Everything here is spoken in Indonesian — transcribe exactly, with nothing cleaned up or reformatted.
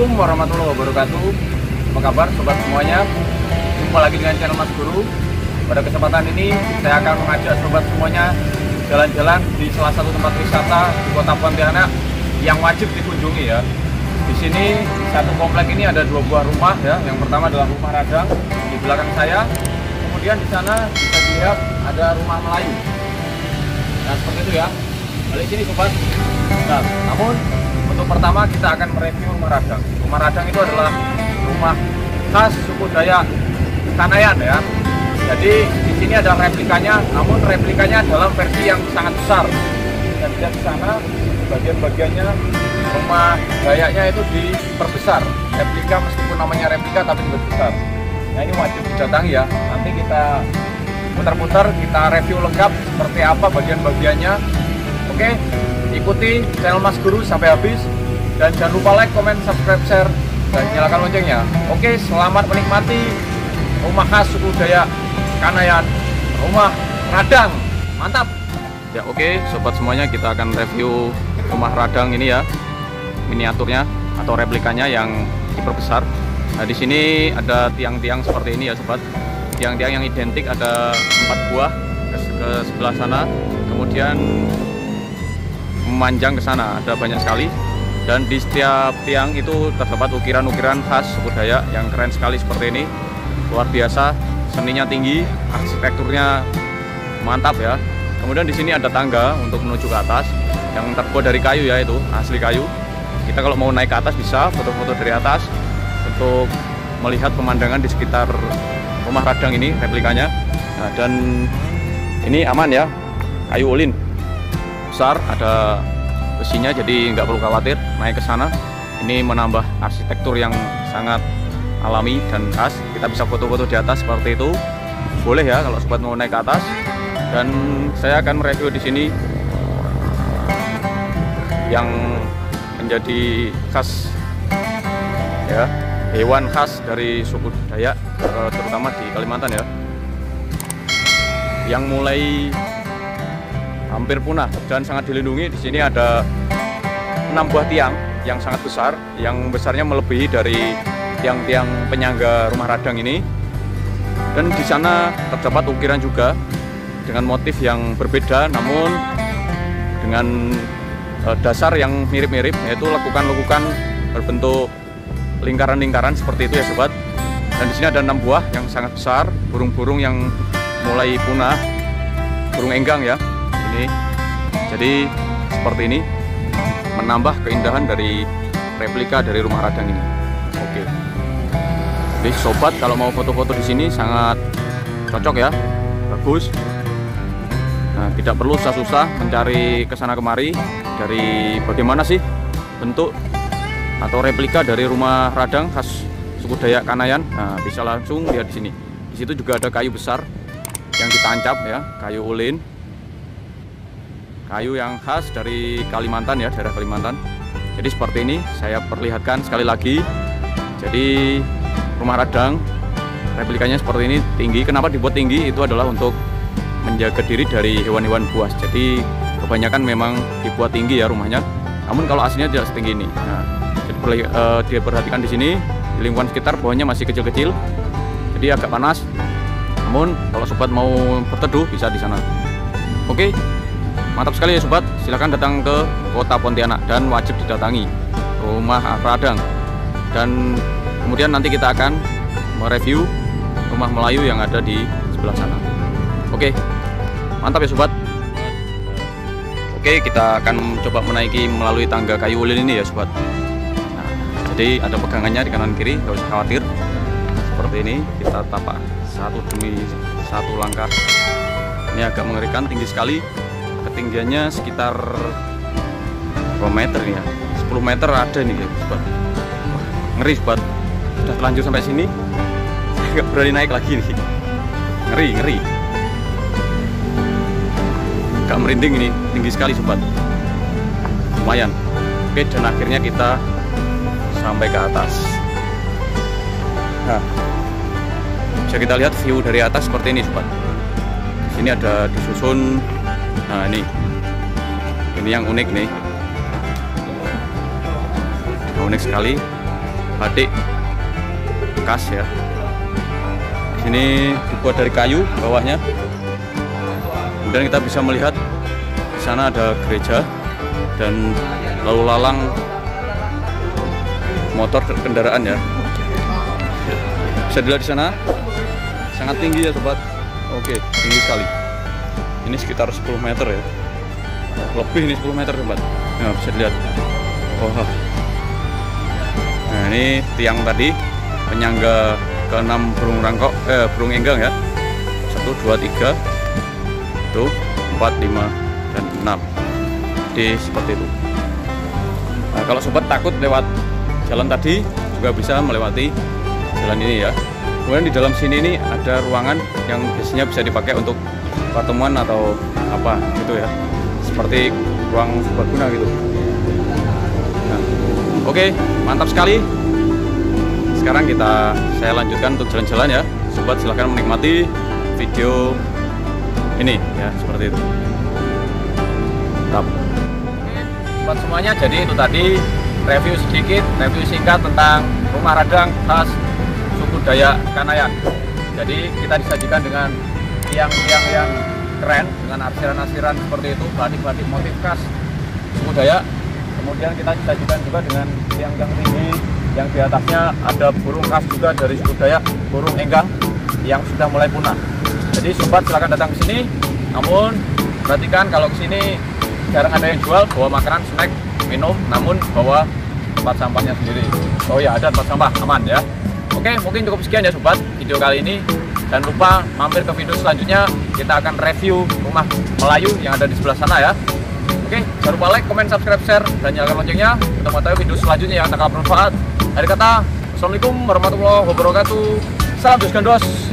Assalamualaikum warahmatullahi wabarakatuh. Apa kabar sobat semuanya? Jumpa lagi dengan channel Mas Guru. Pada kesempatan ini saya akan mengajak sobat semuanya jalan-jalan di salah satu tempat wisata di kota Pontianak yang wajib dikunjungi ya. Di sini satu komplek ini ada dua buah rumah ya. Yang pertama adalah rumah Radakng di belakang saya. Kemudian di sana bisa dilihat ada rumah Melayu. Nah seperti itu ya. Balik sini sobat. Nah, namun untuk pertama kita akan mereview rumah Radakng. Rumah Radakng itu adalah rumah khas suku Dayak Kanayatn ya. Jadi di sini ada replikanya, namun replikanya dalam versi yang sangat besar. Dan di sana bagian-bagiannya rumah Dayaknya itu diperbesar. Replika meskipun namanya replika tapi lebih besar. Nah ini wajib didatangi ya. Nanti kita putar-putar, kita review lengkap seperti apa bagian-bagiannya. Oke, ikuti channel Mas Guru sampai habis dan jangan lupa like, comment, subscribe, share dan nyalakan loncengnya. Oke, selamat menikmati rumah khas suku Dayak Kanayatn, rumah Radakng. Mantap. Ya oke, sobat semuanya kita akan review rumah Radakng ini ya. Miniaturnya atau replikanya yang diperbesar. Nah, di sini ada tiang-tiang seperti ini ya, sobat. Tiang-tiang yang identik ada empat buah ke, ke sebelah sana. Kemudian memanjang ke sana ada banyak sekali, dan di setiap tiang itu terdapat ukiran-ukiran khas suku Dayak yang keren sekali seperti ini. Luar biasa, seninya tinggi, arsitekturnya mantap ya. Kemudian di sini ada tangga untuk menuju ke atas yang terbuat dari kayu ya, itu asli kayu. Kita kalau mau naik ke atas bisa foto-foto dari atas untuk melihat pemandangan di sekitar rumah Radakng ini replikanya. Nah, dan ini aman ya, kayu ulin besar, ada besinya jadi nggak perlu khawatir naik ke sana. Ini menambah arsitektur yang sangat alami dan khas. Kita bisa foto-foto di atas seperti itu, boleh ya kalau sobat mau naik ke atas. Dan saya akan mereview di sini yang menjadi khas ya, hewan khas dari suku Dayak terutama di Kalimantan ya, yang mulai hampir punah dan sangat dilindungi. Di sini ada enam buah tiang yang sangat besar, yang besarnya melebihi dari tiang-tiang penyangga rumah Radakng ini. Dan di sana terdapat ukiran juga dengan motif yang berbeda, namun dengan dasar yang mirip-mirip, yaitu lekukan-lekukan berbentuk lingkaran-lingkaran seperti itu ya sobat. Dan di sini ada enam buah yang sangat besar, burung-burung yang mulai punah, burung enggang ya. Ini jadi seperti ini, menambah keindahan dari replika dari rumah Radakng ini. Oke, jadi sobat kalau mau foto-foto di sini sangat cocok ya, bagus. Nah, tidak perlu susah-susah mencari kesana kemari dari bagaimana sih bentuk atau replika dari rumah Radakng khas suku Dayak Kanayatn. Nah, bisa langsung lihat di sini. Di situ juga ada kayu besar yang ditancap ya, kayu ulin. Kayu yang khas dari Kalimantan ya, daerah Kalimantan. Jadi seperti ini saya perlihatkan sekali lagi. Jadi rumah Radakng replikanya seperti ini, tinggi. Kenapa dibuat tinggi? Itu adalah untuk menjaga diri dari hewan-hewan buas. Jadi kebanyakan memang dibuat tinggi ya rumahnya. Namun kalau aslinya tidak setinggi ini. Nah, jadi eh, diperhatikan di sini di lingkungan sekitar bawahnya masih kecil-kecil. Jadi agak panas. Namun kalau sobat mau berteduh bisa di sana. Oke. Mantap sekali ya sobat, silahkan datang ke kota Pontianak dan wajib didatangi rumah Radakng. Dan kemudian nanti kita akan mereview rumah Melayu yang ada di sebelah sana. Oke, mantap ya sobat. Oke, kita akan coba menaiki melalui tangga kayu ulin ini ya sobat. Nah, jadi ada pegangannya di kanan kiri, gak usah khawatir. Seperti ini, kita tapak satu demi satu langkah. Ini agak mengerikan, tinggi sekali. Ketinggiannya sekitar berapa meter nih ya? sepuluh meter ada nih ya sobat. Wah, ngeri sobat, sudah terlanjur sampai sini saya nggak berani naik lagi nih, ngeri ngeri agak merinding ini, tinggi sekali sobat, lumayan. Oke, dan akhirnya kita sampai ke atas. Nah, bisa kita lihat view dari atas seperti ini sobat. Di sini ada disusun. Nah ini, ini yang unik nih, unik sekali. batik bekas ya. Ini dibuat dari kayu bawahnya. Kemudian kita bisa melihat di sana ada gereja dan lalu lalang motor kendaraan ya. Bisa dilihat di sana sangat tinggi ya sobat. Oke, tinggi sekali. Ini sekitar sepuluh meter ya. Lebih ini sepuluh meter sobat. Nah, bisa dilihat. Wah. Nah, ini tiang tadi penyangga keenam burung rangkok, eh, burung enggang ya. Satu, dua, tiga, tuh, empat, lima, dan enam. Jadi seperti itu. Nah, kalau sobat takut lewat jalan tadi, juga bisa melewati jalan ini ya. Kemudian di dalam sini ini ada ruangan yang biasanya bisa dipakai untuk pertemuan atau apa gitu ya. Seperti ruang sobat guna gitu. Nah, oke, mantap sekali. Sekarang kita saya lanjutkan untuk jalan-jalan ya sobat, silahkan menikmati video ini ya, seperti itu. Mantap sobat semuanya, jadi itu tadi review sedikit, review singkat tentang rumah radang khas suku Dayak Kanayatn. Jadi kita disajikan dengan tiang-tiang yang keren dengan arsiran-arsiran seperti itu, batik-batik motif khas suku Dayak. Kemudian kita disajikan juga dengan tiang-tiang tinggi yang di atasnya ada burung khas juga dari suku Dayak, burung enggang yang sudah mulai punah. Jadi sobat silahkan datang ke sini, namun perhatikan kalau ke sini jarang ada yang jual bawa makanan, snack, minum, namun bawa tempat sampahnya sendiri. Oh ya, ada tempat sampah, aman ya. Oke, mungkin cukup sekian ya sobat video kali ini. Jangan lupa mampir ke video selanjutnya, kita akan review rumah Melayu yang ada di sebelah sana ya. Oke, jangan lupa like, komen, subscribe, share, dan nyalakan loncengnya untuk mengetahui video selanjutnya yang akan bermanfaat. Akhir kata, assalamualaikum warahmatullahi wabarakatuh. Salam dos gandos.